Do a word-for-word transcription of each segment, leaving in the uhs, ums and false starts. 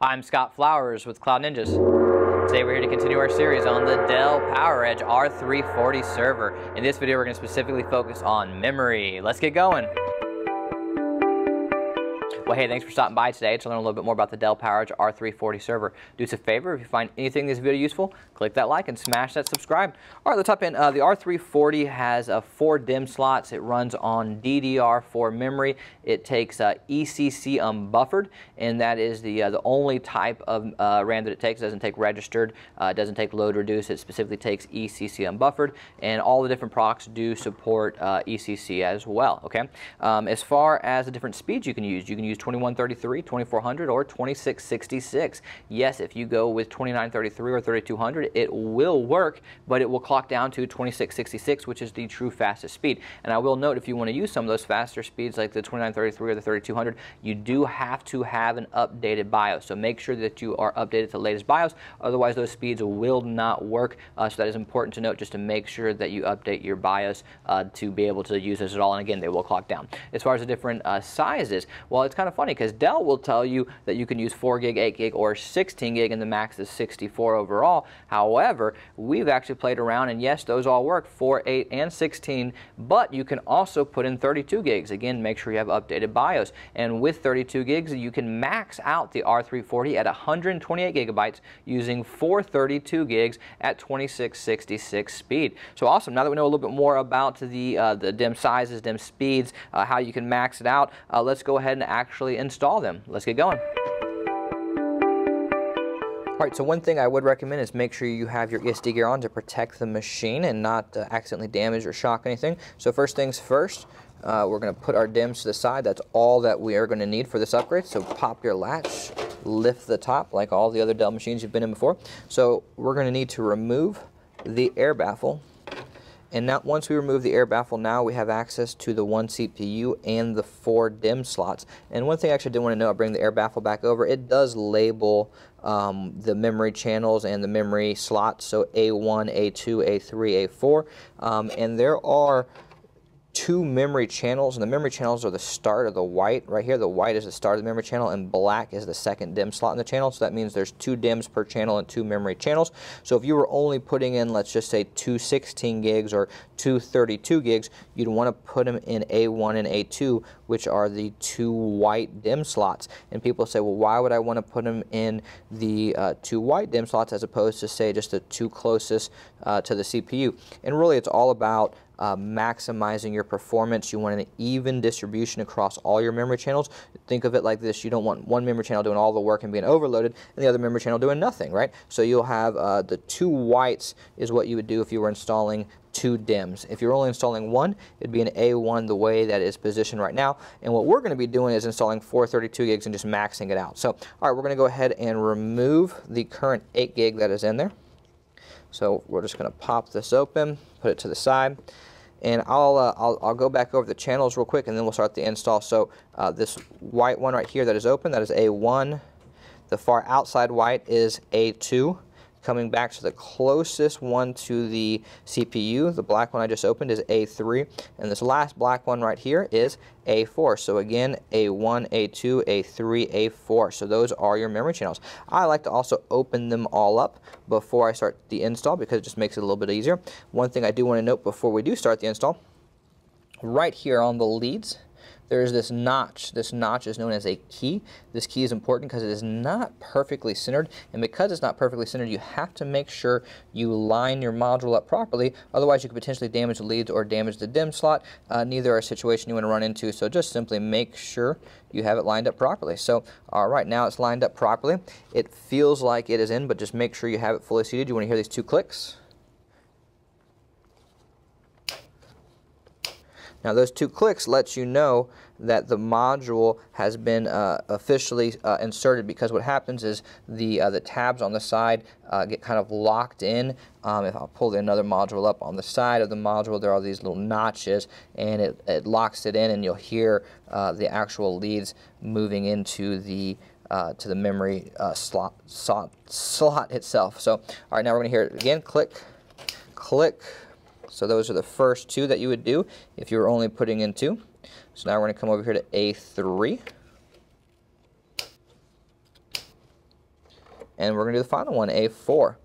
I'm Scott Flowers with Cloud Ninjas. Today we're here to continue our series on the Dell PowerEdge R three forty server. In this video we're going to specifically focus on memory. Let's get going. Well, hey, thanks for stopping by today to learn a little bit more about the Dell PowerEdge R three forty server. Do us a favor, if you find anything in this video useful, click that like and smash that subscribe. All right, let's hop in. Uh, the R three forty has uh, four DIMM slots. It runs on D D R four memory. It takes uh, E C C unbuffered, and that is the, uh, the only type of uh, RAM that it takes. It doesn't take registered. Uh, it doesn't take load reduce. It specifically takes E C C unbuffered, and all the different products do support uh, E C C as well, okay? Um, as far as the different speeds you can use, you can use twenty-one thirty-three, twenty-four hundred, or twenty-six sixty-six. Yes, if you go with twenty-nine thirty-three or thirty-two hundred, it will work, but it will clock down to twenty-six sixty-six, which is the true fastest speed. And I will note, if you want to use some of those faster speeds like the twenty-nine thirty-three or the thirty-two hundred, you do have to have an updated BIOS. So make sure that you are updated to the latest BIOS, otherwise those speeds will not work. Uh, so that is important to note, just to make sure that you update your BIOS uh, to be able to use this at all. And again, they will clock down. As far as the different uh, sizes, well, it's kind of funny because Dell will tell you that you can use four gig, eight gig, or sixteen gig, and the max is sixty-four overall. However, we've actually played around, and yes, those all work, four, eight, and sixteen, but you can also put in thirty-two gigs. Again, make sure you have updated BIOS. And with thirty-two gigs, you can max out the R three forty at one hundred twenty-eight gigabytes using four thirty-two gigs at twenty-six sixty-six speed. So awesome. Now that we know a little bit more about the, uh, the DIMM sizes, DIMM speeds, uh, how you can max it out, uh, let's go ahead and actually install them. Let's get going. All right, so one thing I would recommend is make sure you have your E S D gear on to protect the machine and not uh, accidentally damage or shock anything. So first things first, uh, we're going to put our DIMMs to the side. That's all that we are going to need for this upgrade. So pop your latch, lift the top like all the other Dell machines you've been in before. So we're going to need to remove the air baffle. And now, once we remove the air baffle, now we have access to the one C P U and the four DIMM slots. And one thing I actually did want to know, I'll bring the air baffle back over. It does label um, the memory channels and the memory slots, so A one, A two, A three, A four. Um, and there are two memory channels, and the memory channels are the start of the white. Right here, the white is the start of the memory channel, and black is the second DIMM slot in the channel. So that means there's two DIMMs per channel and two memory channels. So if you were only putting in, let's just say, two sixteen gigs or two thirty-two gigs, you'd want to put them in A one and A two, which are the two white DIMM slots. And people say, well, why would I want to put them in the uh, two white DIMM slots as opposed to, say, just the two closest uh, to the C P U? And really, it's all about Uh, maximizing your performance. You want an even distribution across all your memory channels. Think of it like this: you don't want one memory channel doing all the work and being overloaded, and the other memory channel doing nothing, right? So you'll have uh, the two whites is what you would do if you were installing two DIMMs. If you're only installing one, it'd be an A one the way that is positioned right now. And what we're going to be doing is installing four thirty-two gigs and just maxing it out. So, all right, we're going to go ahead and remove the current eight gig that is in there. So we're just going to pop this open, put it to the side, and I'll, uh, I'll, I'll go back over the channels real quick, and then we'll start the install. So uh, this white one right here that is open, that is A one. The far outside white is A two. Coming back to the closest one to the C P U, the black one I just opened is A three, and this last black one right here is A four. So again, A one, A two, A three, A four. So those are your memory channels. I like to also open them all up before I start the install because it just makes it a little bit easier. One thing I do want to note before we do start the install, right here on the leads, there is this notch. This notch is known as a key. This key is important because it is not perfectly centered, and because it's not perfectly centered, you have to make sure you line your module up properly. Otherwise, you could potentially damage the leads or damage the DIMM slot. Uh, neither are a situation you want to run into, so just simply make sure you have it lined up properly. So, all right, now it's lined up properly. It feels like it is in, but just make sure you have it fully seated. You want to hear these two clicks. Now those two clicks let you know that the module has been uh, officially uh, inserted, because what happens is the, uh, the tabs on the side uh, get kind of locked in. Um, if I'll pull another module up, on the side of the module there are these little notches, and it, it locks it in, and you'll hear uh, the actual leads moving into the uh, to the memory uh, slot, slot, slot itself. So, all right, now we're going to hear it again. Click, click. So those are the first two that you would do if you were only putting in two. So now we're going to come over here to A three. And we're going to do the final one, A four.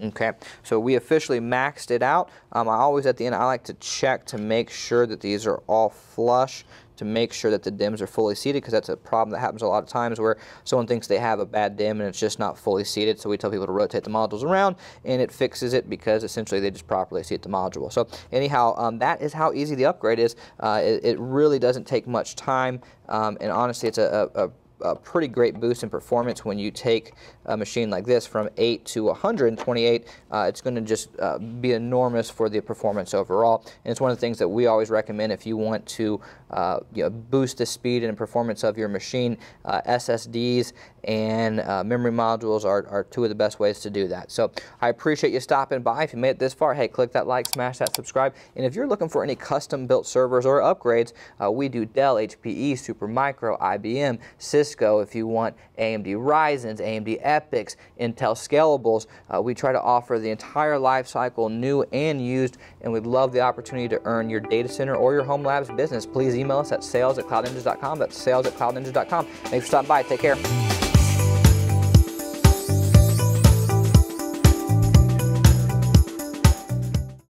Okay, so we officially maxed it out. Um, I always, at the end, I like to check to make sure that these are all flush, to make sure that the DIMMs are fully seated, because that's a problem that happens a lot of times where someone thinks they have a bad DIMM and it's just not fully seated. So we tell people to rotate the modules around and it fixes it, because essentially they just properly seat the module. So anyhow, um, that is how easy the upgrade is. Uh, it, it really doesn't take much time, um, and honestly it's a, a, a a pretty great boost in performance when you take a machine like this from eight to one hundred twenty-eight. Uh, it's going to just uh, be enormous for the performance overall, and it's one of the things that we always recommend if you want to uh, you know, boost the speed and performance of your machine. Uh, S S Ds and uh, memory modules are, are two of the best ways to do that. So I appreciate you stopping by. If you made it this far, hey, click that like, smash that subscribe, and if you're looking for any custom built servers or upgrades, uh, we do Dell, H P E, Supermicro, I B M, Cisco. If you want A M D Ryzens, A M D Epics, Intel Scalables, uh, we try to offer the entire life cycle, new and used, and we'd love the opportunity to earn your data center or your home lab's business. Please email us at sales at cloud ninjas dot com. That's sales at cloud ninjas dot com. Thanks for stopping by. Take care.